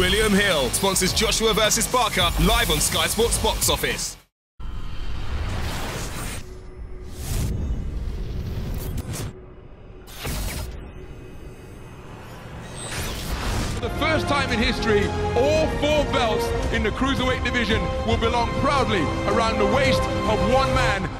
William Hill sponsors Joshua vs Parker live on Sky Sports Box Office. For the first time in history, all four belts in the Cruiserweight division will belong proudly around the waist of one man.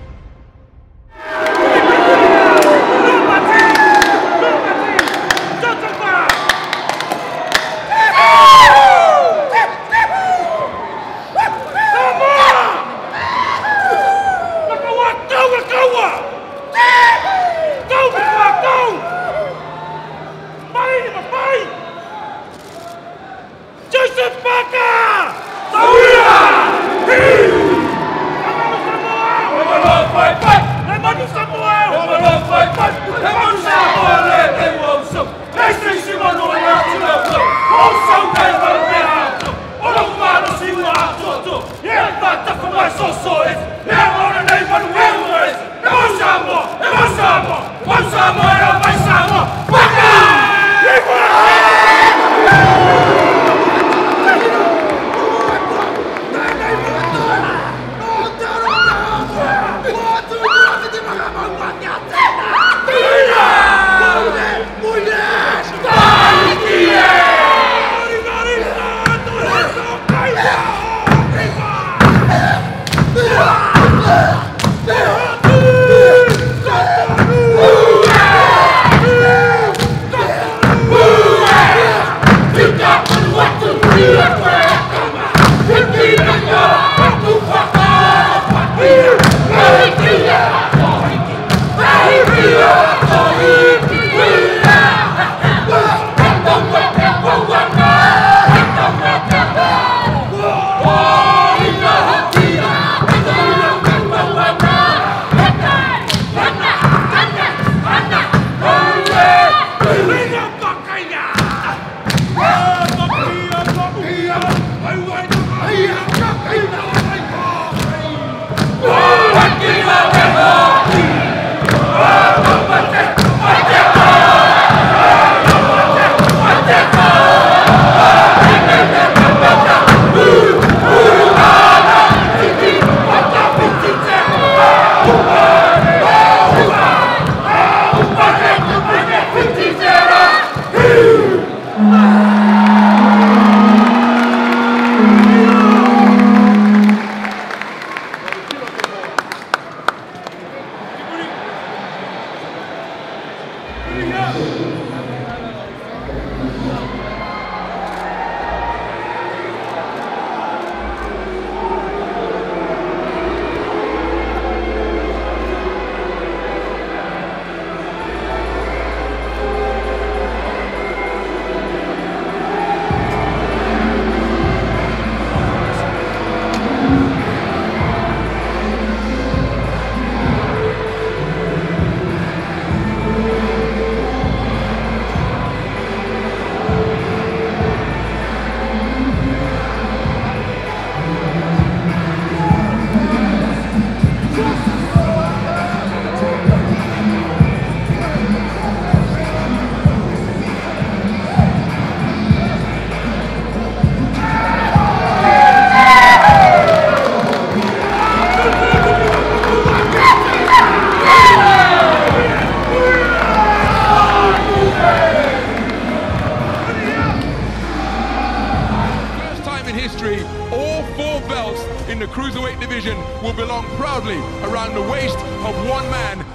All four belts in the Cruiserweight division will belong proudly around the waist of one man.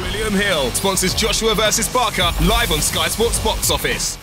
William Hill sponsors Joshua vs Parker live on Sky Sports Box Office.